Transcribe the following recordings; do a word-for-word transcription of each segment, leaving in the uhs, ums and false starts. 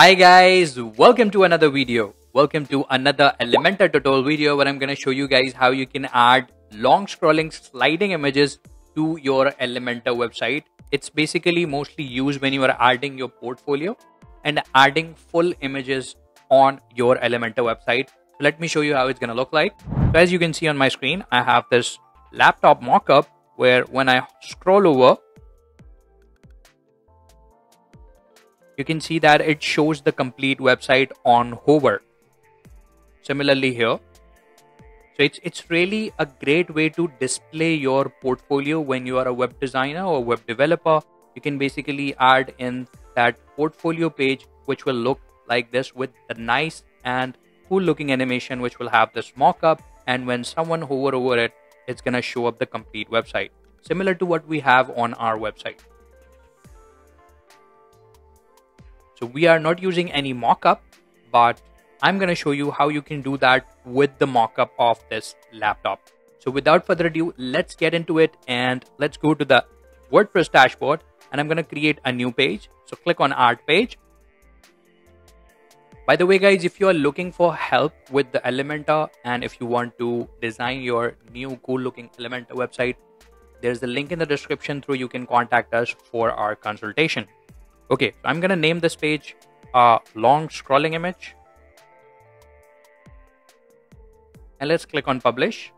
Hi guys, welcome to another video. Welcome to another Elementor tutorial video where I'm going to show you guys how you can add long scrolling sliding images to your Elementor website. It's basically mostly used when you are adding your portfolio and adding full images on your Elementor website. So let me show you how it's going to look like. So as you can see on my screen, I have this laptop mockup where when I scroll over, you can see that it shows the complete website on hover. Similarly here. So it's, it's really a great way to display your portfolio when you are a web designer or web developer. You can basically add in that portfolio page, which will look like this with a nice and cool looking animation, which will have this mockup. And when someone hover over it, it's going to show up the complete website, similar to what we have on our website. So we are not using any mock-up, but I'm going to show you how you can do that with the mock-up of this laptop. So without further ado, let's get into it and let's go to the WordPress dashboard and I'm going to create a new page. So click on Add Page. By the way, guys, if you are looking for help with the Elementor and if you want to design your new cool looking Elementor website, there's the link in the description through you can contact us for our consultation. Okay, so I'm going to name this page uh, long scrolling image. And let's click on publish.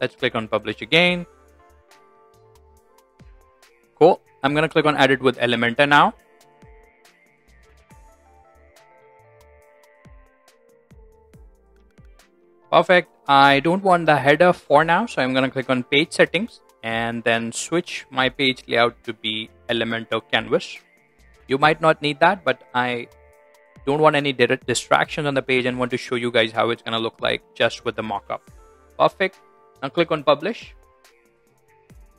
Let's click on publish again. Cool. I'm going to click on edit with Elementor now. Perfect. I don't want the header for now. So I'm going to click on page settings and then switch my page layout to be Elementor canvas. You might not need that, but I don't want any distractions on the page and want to show you guys how it's going to look like just with the mockup. Perfect. Now click on publish.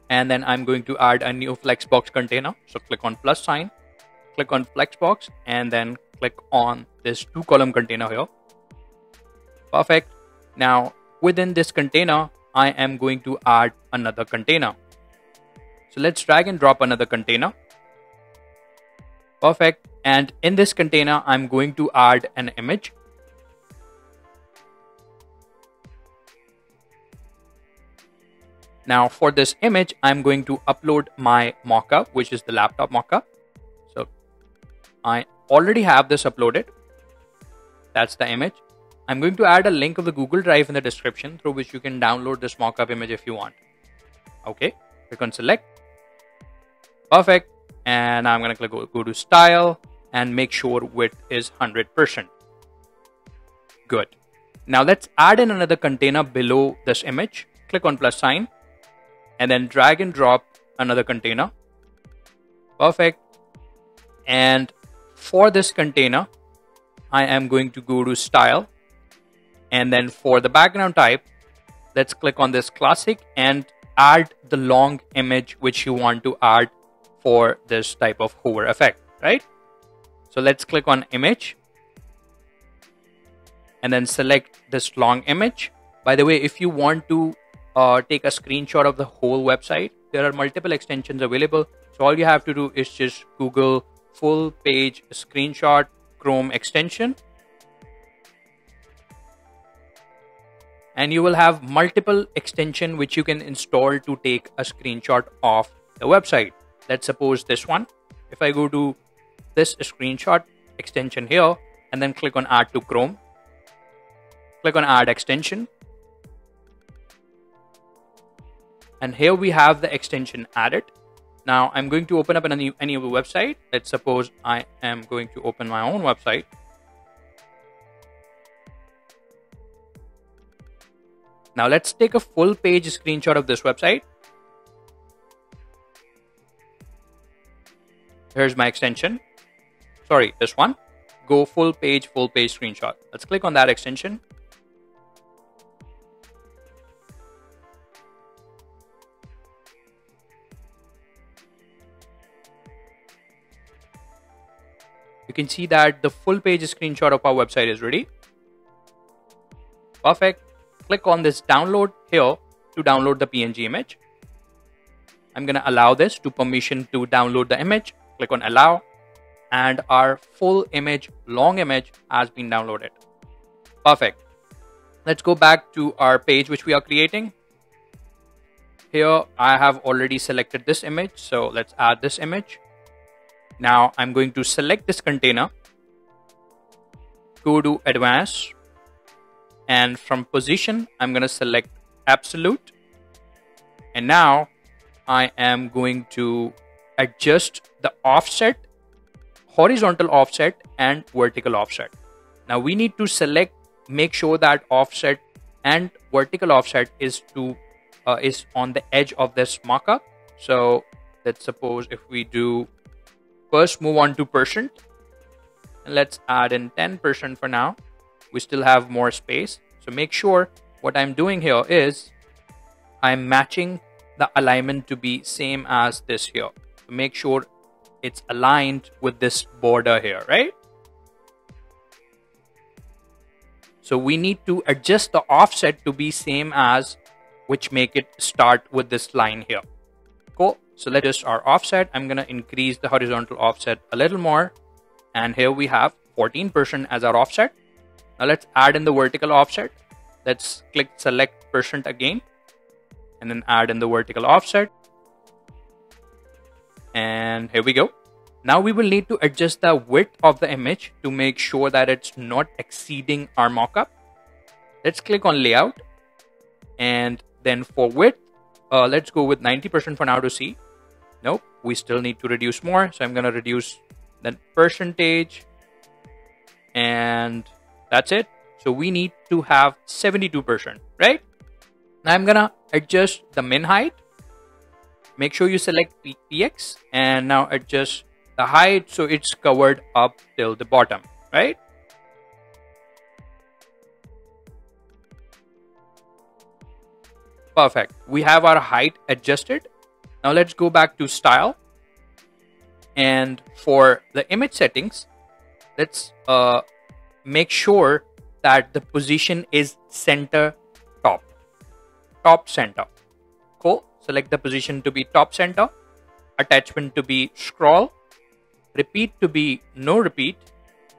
And then I'm going to add a new flexbox container. So click on plus sign, click on flexbox, and then click on this two column container here. Perfect. Now within this container, I am going to add another container. So let's drag and drop another container. Perfect. And in this container, I'm going to add an image. Now for this image, I'm going to upload my mockup, which is the laptop mockup. So I already have this uploaded. That's the image. I'm going to add a link of the Google Drive in the description through which you can download this mockup image if you want. Okay. Click on select. Perfect. And I'm going to click go, go to style and make sure width is one hundred percent. Good. Now let's add in another container below this image. Click on plus sign and then drag and drop another container. Perfect. And for this container, I am going to go to style. And then for the background type, let's click on this classic and add the long image which you want to add for this type of hover effect, right? So let's click on image and then select this long image. By the way, if you want to uh, take a screenshot of the whole website, there are multiple extensions available. So all you have to do is just Google full page screenshot Chrome extension. And you will have multiple extensions which you can install to take a screenshot of the website. Let's suppose this one. If I go to this screenshot extension here and then click on add to Chrome, click on add extension. And here we have the extension added. Now I'm going to open up any, any other website. Let's suppose I am going to open my own website. Now let's take a full page screenshot of this website. Here's my extension. Sorry, this one. Go full page, full page screenshot. Let's click on that extension. You can see that the full page screenshot of our website is ready. Perfect. Click on this download here to download the P N G image. I'm going to allow this to permission to download the image. Click on allow and our full image, long image has been downloaded. Perfect. Let's go back to our page which we are creating. Here I have already selected this image, so let's add this image. Now I'm going to select this container, go to advanced, and from position I'm going to select absolute, and now I am going to adjust the offset, horizontal offset and vertical offset. Now we need to select, make sure that offset and vertical offset is to Uh, is on the edge of this markup. So let's suppose if we do first move on to percent, and let's add in ten percent for now. We still have more space, so make sure what I'm doing here is I'm matching the alignment to be same as this here. So make sure it's aligned with this border here, right? So we need to adjust the offset to be same as, which make it start with this line here. Cool. So let's adjust our offset. I'm going to increase the horizontal offset a little more. And here we have fourteen percent as our offset. Now let's add in the vertical offset. Let's click select percent again, and then add in the vertical offset. And here we go. Now we will need to adjust the width of the image to make sure that it's not exceeding our mockup. Let's click on layout, and then for width, uh, let's go with ninety percent for now to see. Nope, we still need to reduce more. So I'm going to reduce the percentage, and that's it. So we need to have seventy-two percent, right? Now I'm going to adjust the min height. Make sure you select P X and now adjust the height so it's covered up till the bottom, right? Perfect. We have our height adjusted. Now let's go back to style, and for the image settings, let's uh, make sure that the position is center top, top center. Cool. Select the position to be top center, attachment to be scroll, repeat to be no repeat,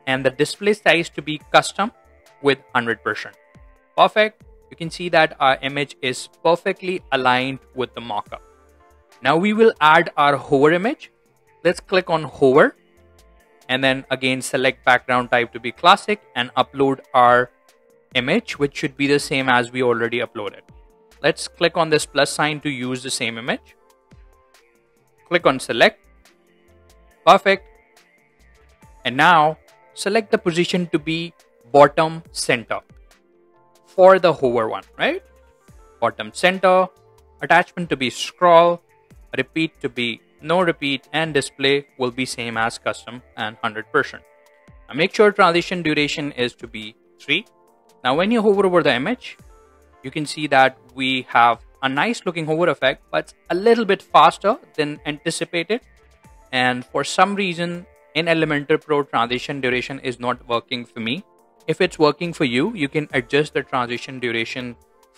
and the display size to be custom with one hundred percent. Perfect. You can see that our image is perfectly aligned with the markup. Now we will add our hover image. Let's click on hover, and then again select background type to be classic and upload our image, which should be the same as we already uploaded. Let's click on this plus sign to use the same image. Click on select. Perfect. And now select the position to be bottom center for the hover one, right? Bottom center, attachment to be scroll, repeat to be no repeat, and display will be same as custom and one hundred percent. Now make sure transition duration is to be three. Now when you hover over the image, you can see that we have a nice looking hover effect, but it's a little bit faster than anticipated. And for some reason in Elementor Pro, transition duration is not working for me. If it's working for you, you can adjust the transition duration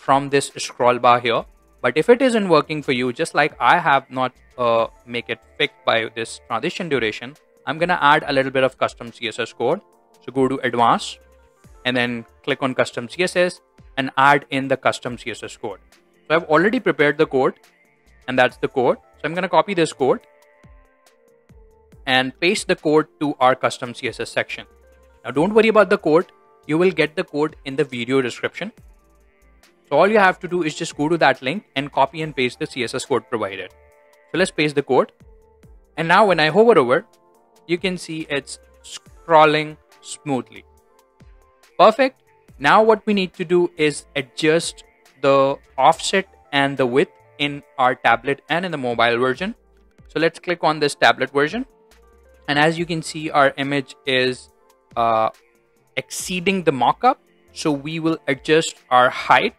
from this scroll bar here. But if it isn't working for you, just like I have not uh, make it fixed by this transition duration, I'm going to add a little bit of custom C S S code. So go to advanced and then click on custom C S S and add in the custom C S S code. So I've already prepared the code, and that's the code. So I'm going to copy this code and paste the code to our custom C S S section. Now don't worry about the code. You will get the code in the video description. So all you have to do is just go to that link and copy and paste the C S S code provided. So let's paste the code. And now when I hover over, you can see it's scrolling smoothly. Perfect. Now what we need to do is adjust the offset and the width in our tablet and in the mobile version. So let's click on this tablet version. And as you can see, our image is uh exceeding the mockup, so we will adjust our height.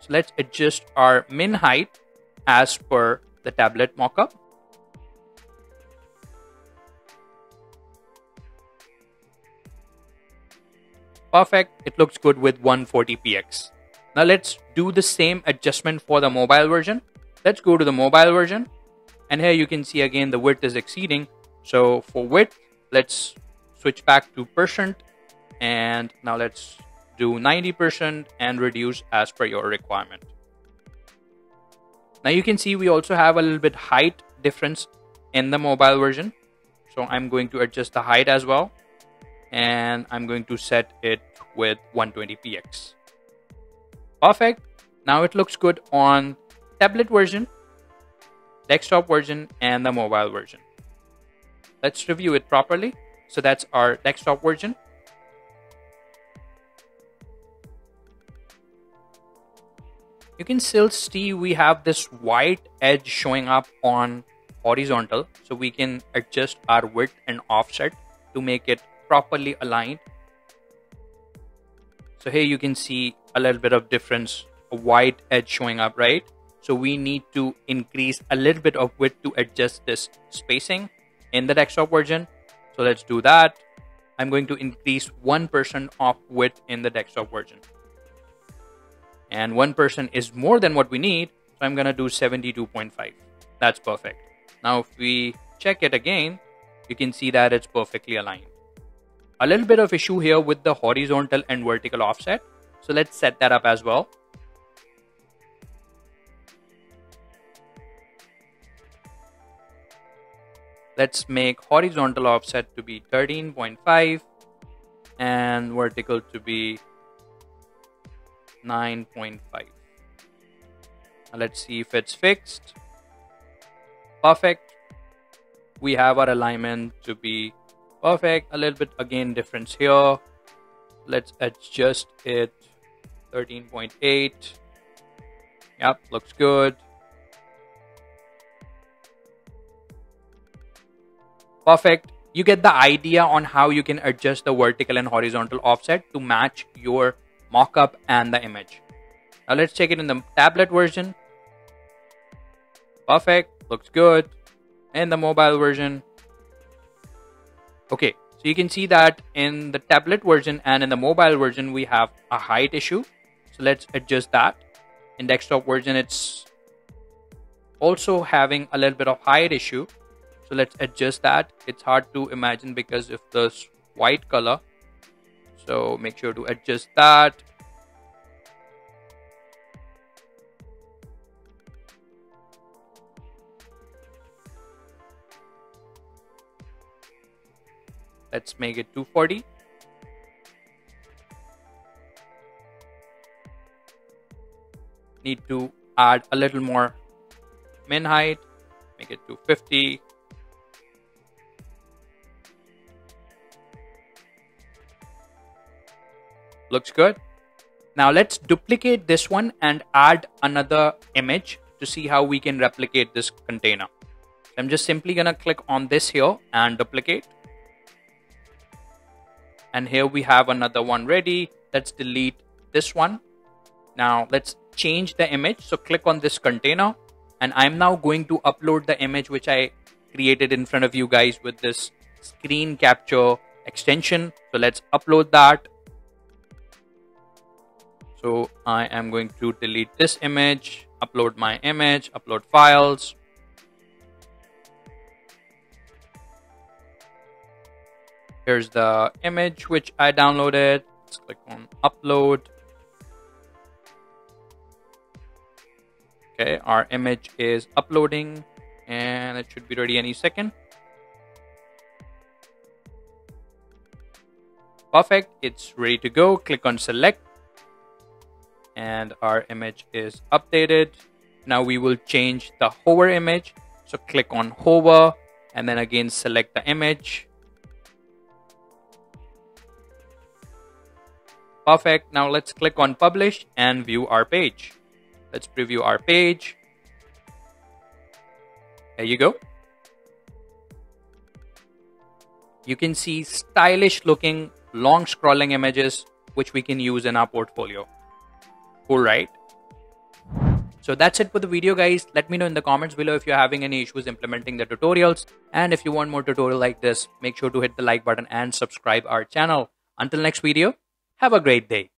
So let's adjust our min height as per the tablet mockup. Perfect. It looks good with one forty P X. Now let's do the same adjustment for the mobile version. Let's go to the mobile version, and here you can see again the width is exceeding. So for width, Let's switch back to percent, and now let's do ninety percent and reduce as per your requirement. Now you can see we also have a little bit height difference in the mobile version. So I'm going to adjust the height as well, and I'm going to set it with one twenty p x. Perfect. Now it looks good on tablet version, desktop version, and the mobile version. Let's review it properly. So that's our desktop version. You can still see we have this white edge showing up on horizontal, so we can adjust our width and offset to make it properly aligned. So here you can see a little bit of difference, a white edge showing up, right? So we need to increase a little bit of width to adjust this spacing in the desktop version. So let's do that. I'm going to increase one percent of width in the desktop version. And one percent is more than what we need. So I'm going to do seventy-two point five. That's perfect. Now, if we check it again, you can see that it's perfectly aligned. A little bit of issue here with the horizontal and vertical offset. So let's set that up as well. Let's make horizontal offset to be thirteen point five and vertical to be nine point five. Now let's see if it's fixed. Perfect. We have our alignment to be perfect. A little bit again difference here. Let's adjust it thirteen point eight. Yep, looks good. Perfect. You get the idea on how you can adjust the vertical and horizontal offset to match your mockup and the image. Now let's check it in the tablet version. Perfect, looks good. And the mobile version. Okay, so you can see that in the tablet version and in the mobile version we have a height issue. So let's adjust that. In desktop version it's also having a little bit of height issue. So let's adjust that. It's hard to imagine because of this white color. So make sure to adjust that. Let's make it two forty. Need to add a little more min height. Make it two fifty. Looks good. Now let's duplicate this one and add another image to see how we can replicate this container. I'm just simply gonna click on this here and duplicate. And here we have another one ready. Let's delete this one. Now let's change the image. So click on this container, and I'm now going to upload the image which I created in front of you guys with this screen capture extension. So let's upload that. So I am going to delete this image, upload my image, upload files. Here's the image which I downloaded. Let's click on upload. Okay, our image is uploading and it should be ready any second. Perfect, it's ready to go. Click on select. And our image is updated. Now we will change the hover image. So click on hover and then again select the image. Perfect. Now let's click on publish and view our page. Let's preview our page. There you go. You can see stylish looking long scrolling images which we can use in our portfolio. Cool, right? So that's it for the video, guys. Let me know in the comments below if you're having any issues implementing the tutorials. And if you want more tutorial like this, make sure to hit the like button and subscribe our channel. Until next video, have a great day.